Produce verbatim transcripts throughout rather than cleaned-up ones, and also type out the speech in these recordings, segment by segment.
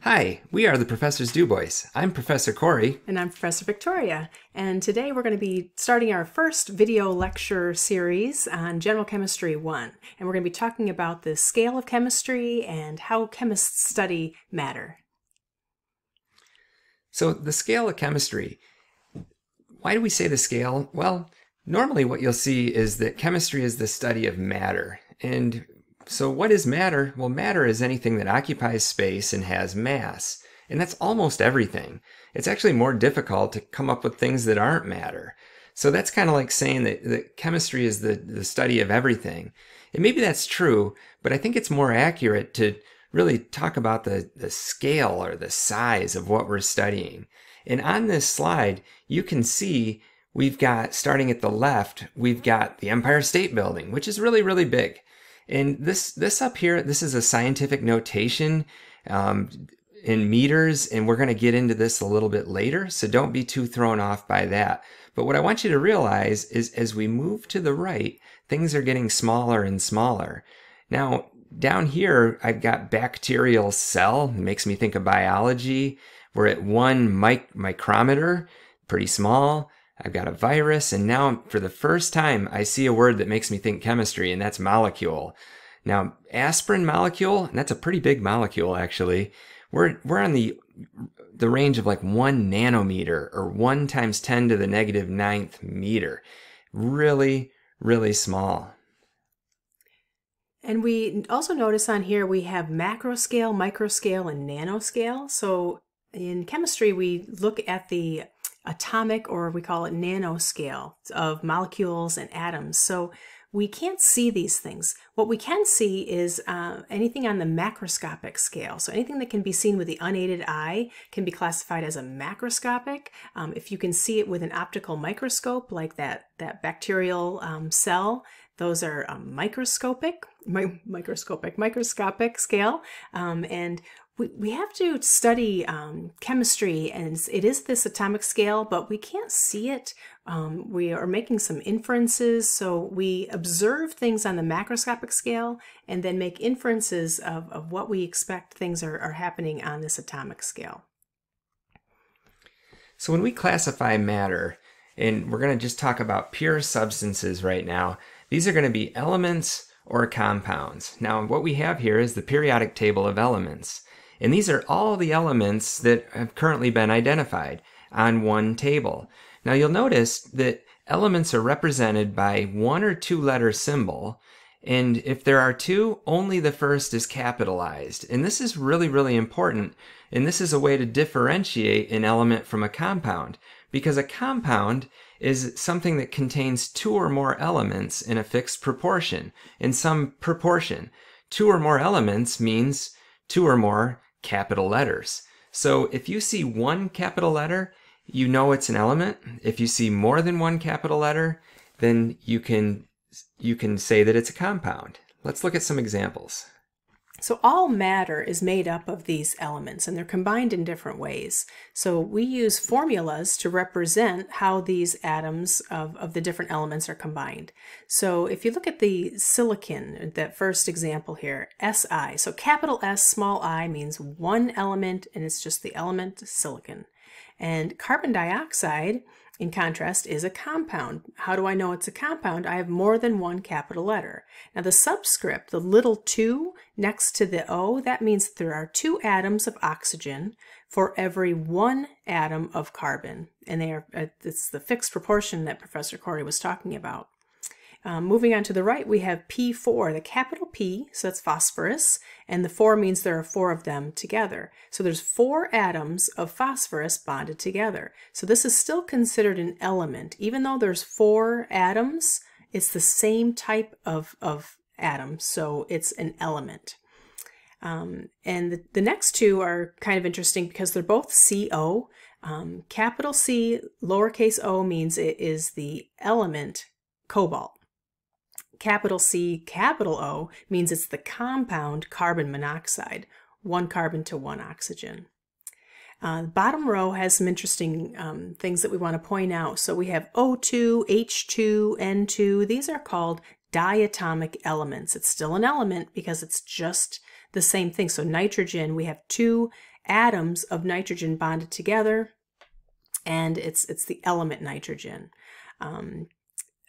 Hi, we are the Professors DuBois. I'm Professor Corey. And I'm Professor Victoria. And today we're going to be starting our first video lecture series on General Chemistry one. And we're going to be talking about the scale of chemistry and how chemists study matter. So the scale of chemistry. Why do we say the scale? Well, normally what you'll see is that chemistry is the study of matter. And so what is matter? Well, matter is anything that occupies space and has mass. And that's almost everything. It's actually more difficult to come up with things that aren't matter. So that's kind of like saying that, that chemistry is the, the study of everything. And maybe that's true, but I think it's more accurate to really talk about the, the scale or the size of what we're studying. And on this slide, you can see we've got, starting at the left, we've got the Empire State Building, which is really, really big. And this this up here, this is a scientific notation um, in meters, and we're going to get into this a little bit later, so don't be too thrown off by that. But what I want you to realize is as we move to the right, things are getting smaller and smaller. Now, down here, I've got bacterial cell. It makes me think of biology. We're at one mic micrometer, pretty small. I've got a virus, and now for the first time I see a word that makes me think chemistry, and that's molecule. Now, aspirin molecule, and that's a pretty big molecule actually. We're we're on the the range of like one nanometer or one times ten to the negative ninth meter. Really, really small. And we also notice on here we have macroscale, microscale, and nanoscale. So in chemistry we look at the atomic, or we call it nanoscale, of molecules and atoms. So we can't see these things. What we can see is uh, anything on the macroscopic scale. So anything that can be seen with the unaided eye can be classified as a macroscopic. Um, if you can see it with an optical microscope, like that, that bacterial um, cell, those are um, microscopic, mi microscopic, microscopic scale. Um, and We, we have to study um, chemistry, and it is this atomic scale, but we can't see it. Um, we are making some inferences, so we observe things on the macroscopic scale and then make inferences of, of what we expect things are, are happening on this atomic scale. So when we classify matter, and we're going to just talk about pure substances right now, these are going to be elements or compounds. Now what we have here is the periodic table of elements. And these are all the elements that have currently been identified on one table. Now you'll notice that elements are represented by one or two letter symbol. And if there are two, only the first is capitalized. And this is really, really important. And this is a way to differentiate an element from a compound, because a compound is something that contains two or more elements in a fixed proportion, in some proportion. Two or more elements means two or more capital letters. So if you see one capital letter, you know it's an element. If you see more than one capital letter, then you can you can say that it's a compound. Let's look at some examples. So all matter is made up of these elements, and they're combined in different ways. So we use formulas to represent how these atoms of, of the different elements are combined. So if you look at the silicon, that first example here, Si. So capital S, small I means one element, and it's just the element silicon. And carbon dioxide, in contrast, is a compound. How do I know it's a compound? I have more than one capital letter. Now the subscript, the little two next to the O, that means that there are two atoms of oxygen for every one atom of carbon. And they are, it's the fixed proportion that Professor Corey was talking about. Um, moving on to the right, we have P four, the capital P, so that's phosphorus, and the four means there are four of them together. So there's four atoms of phosphorus bonded together. So this is still considered an element. Even though there's four atoms, it's the same type of, of atom, so it's an element. Um, and the, the next two are kind of interesting because they're both C O. Um, capital C, lowercase o means it is the element cobalt. Capital C, capital O means it's the compound carbon monoxide, one carbon to one oxygen. Uh, the bottom row has some interesting um, things that we want to point out. So we have O two, H two, N two. These are called diatomic elements. It's still an element because it's just the same thing. So nitrogen, we have two atoms of nitrogen bonded together, and it's it's the element nitrogen. Um,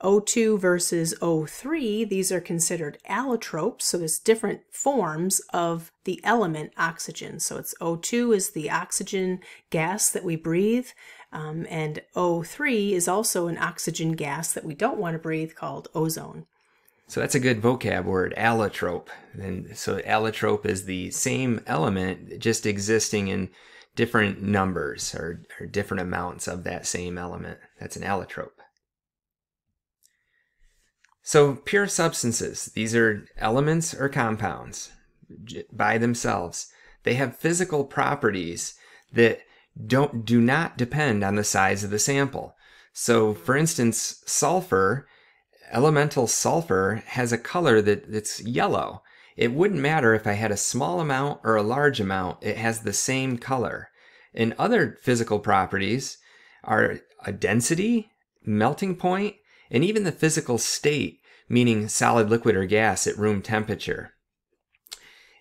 O two versus O three, these are considered allotropes, so there's different forms of the element oxygen. So it's O two is the oxygen gas that we breathe, um, and O three is also an oxygen gas that we don't want to breathe called ozone. So that's a good vocab word, allotrope. And so allotrope is the same element just existing in different numbers or, or different amounts of that same element. That's an allotrope. So pure substances, these are elements or compounds by themselves. They have physical properties that don't, do not depend on the size of the sample. So for instance, sulfur, elemental sulfur has a color that, that's yellow. It wouldn't matter if I had a small amount or a large amount, it has the same color. And other physical properties are a density, melting point, and even the physical state, meaning solid, liquid, or gas at room temperature.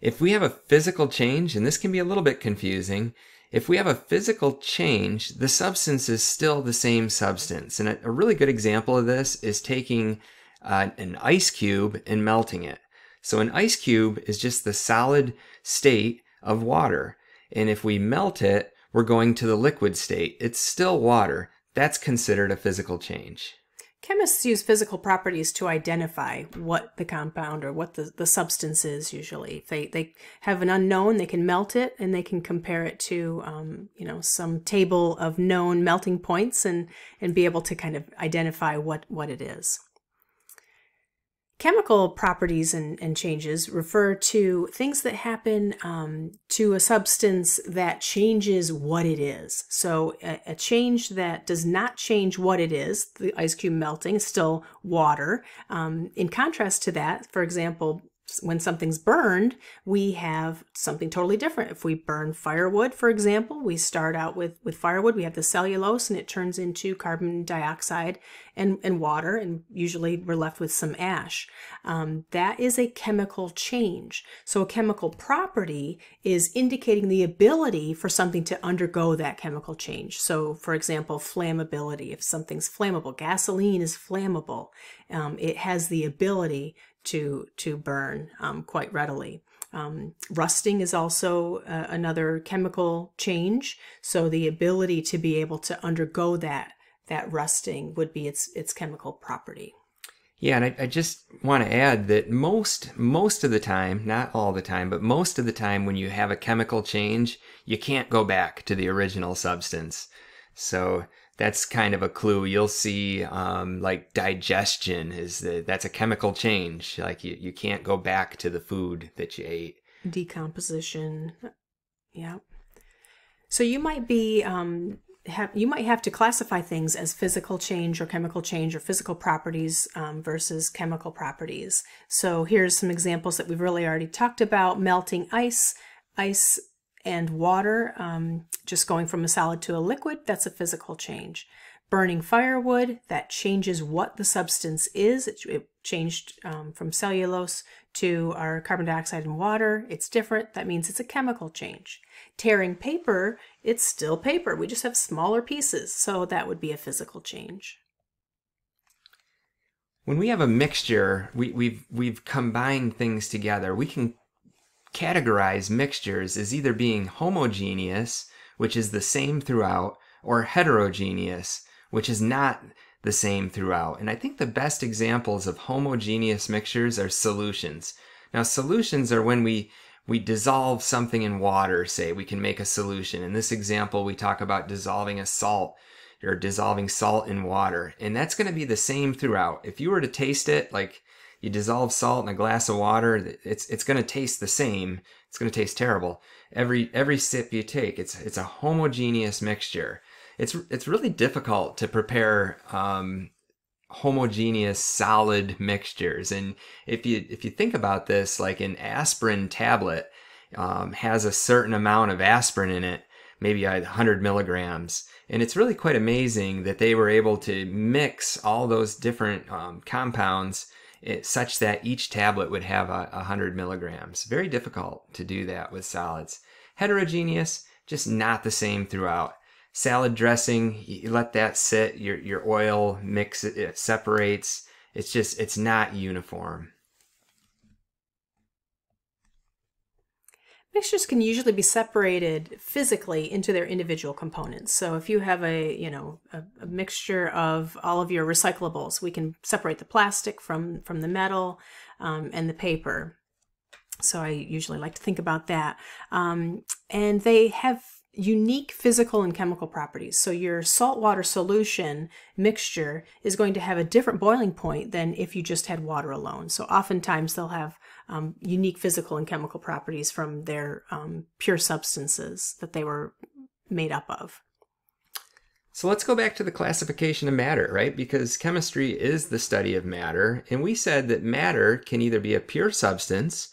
If we have a physical change, and this can be a little bit confusing, if we have a physical change, the substance is still the same substance. And a really good example of this is taking uh, an ice cube and melting it. So an ice cube is just the solid state of water. And if we melt it, we're going to the liquid state. It's still water. That's considered a physical change. Chemists use physical properties to identify what the compound or what the, the substance is usually. If they, they have an unknown, they can melt it and they can compare it to um, you know, some table of known melting points and, and be able to kind of identify what, what it is. Chemical properties and, and changes refer to things that happen um, to a substance that changes what it is. So a, a change that does not change what it is, the ice cube melting, is still water. Um, in contrast to that, for example, when something's burned, we have something totally different. If we burn firewood, for example, we start out with, with firewood, we have the cellulose and it turns into carbon dioxide and, and water, and usually we're left with some ash. Um, that is a chemical change. So a chemical property is indicating the ability for something to undergo that chemical change. So for example, flammability, if something's flammable, gasoline is flammable. Um, it has the ability to to burn um, quite readily. Um, rusting is also uh, another chemical change. So the ability to be able to undergo that that rusting would be its its chemical property. Yeah, and I, I just want to add that most most of the time, not all the time, but most of the time when you have a chemical change, you can't go back to the original substance. So that's kind of a clue. You'll see um, like digestion is the, that's a chemical change. Like you, you can't go back to the food that you ate. Decomposition. Yeah. So you might be, um, have, you might have to classify things as physical change or chemical change or physical properties um, versus chemical properties. So here's some examples that we've really already talked about. Melting ice, ice and water, um, just going from a solid to a liquid, that's a physical change. Burning firewood, that changes what the substance is. It, it changed um, from cellulose to our carbon dioxide and water. It's different. That means it's a chemical change. Tearing paper, it's still paper. We just have smaller pieces, so that would be a physical change. When we have a mixture, we, we've, we've combined things together. We can categorize mixtures as either being homogeneous, which is the same throughout, or heterogeneous, which is not the same throughout. And I think the best examples of homogeneous mixtures are solutions. Now, solutions are when we, we dissolve something in water, say, we can make a solution. In this example, we talk about dissolving a salt or dissolving salt in water. And that's going to be the same throughout. If you were to taste it, like you dissolve salt in a glass of water, it's it's going to taste the same. It's going to taste terrible. Every every sip you take, it's it's a homogeneous mixture. It's it's really difficult to prepare um, homogeneous solid mixtures. And if you if you think about this, like an aspirin tablet um, has a certain amount of aspirin in it, maybe one hundred milligrams. And it's really quite amazing that they were able to mix all those different um, compounds it, such that each tablet would have a, a hundred milligrams. Very difficult to do that with solids. Heterogeneous, just not the same throughout. Salad dressing, you let that sit, your, your oil mix, it, it separates. It's just, it's not uniform. Mixtures can usually be separated physically into their individual components. So if you have a, you know, a, a mixture of all of your recyclables, we can separate the plastic from, from the metal um, and the paper. So I usually like to think about that. Um, and they have unique physical and chemical properties. So your saltwater solution mixture is going to have a different boiling point than if you just had water alone. So oftentimes they'll have um, unique physical and chemical properties from their um, pure substances that they were made up of. So let's go back to the classification of matter, right? Because chemistry is the study of matter. And we said that matter can either be a pure substance,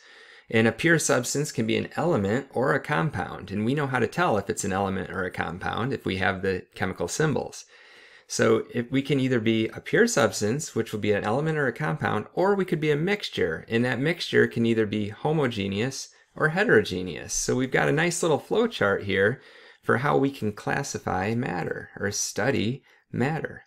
and a pure substance can be an element or a compound. And we know how to tell if it's an element or a compound if we have the chemical symbols. So if we can either be a pure substance, which will be an element or a compound, or we could be a mixture. And that mixture can either be homogeneous or heterogeneous. So we've got a nice little flow chart here for how we can classify matter or study matter.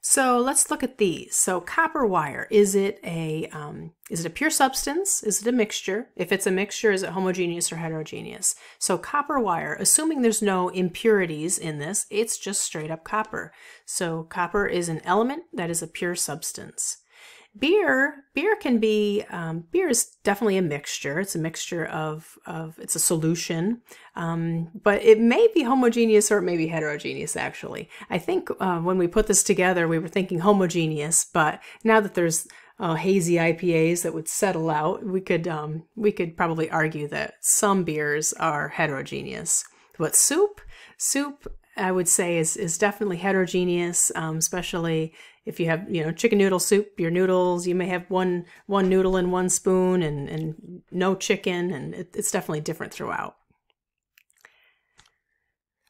So let's look at these. So copper wire, is it a um, is it a pure substance? Is it a mixture? If it's a mixture, is it homogeneous or heterogeneous? So copper wire, assuming there's no impurities in this, it's just straight up copper. So copper is an element that is a pure substance. Beer, beer can be, um, beer is definitely a mixture. It's a mixture of, of it's a solution, um, but it may be homogeneous or it may be heterogeneous, actually. I think uh, when we put this together, we were thinking homogeneous, but now that there's uh, hazy I P As that would settle out, we could, um, we could probably argue that some beers are heterogeneous. But soup, soup, I would say is, is definitely heterogeneous, um, especially if you have, you know, chicken noodle soup, your noodles, you may have one, one noodle and one spoon and, and no chicken, and it, it's definitely different throughout.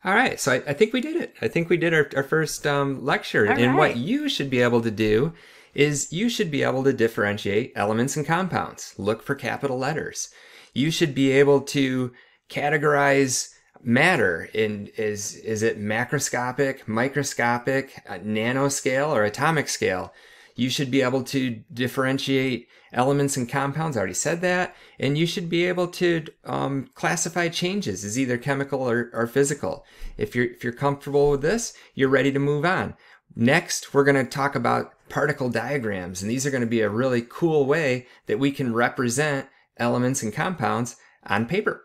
All right, so I, I think we did it. I think we did our, our first um, lecture. All and right. What you should be able to do is you should be able to differentiate elements and compounds. Look for capital letters. You should be able to categorize matter in is is it macroscopic, microscopic, uh, nanoscale, or atomic scale. You should be able to differentiate elements and compounds. I already said that. And you should be able to um, classify changes as either chemical or, or physical. If you're if you're comfortable with this, you're ready to move on. Next, we're going to talk about particle diagrams, and these are going to be a really cool way that we can represent elements and compounds on paper.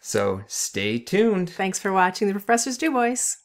So stay tuned. Thanks for watching the Professor's DuBois.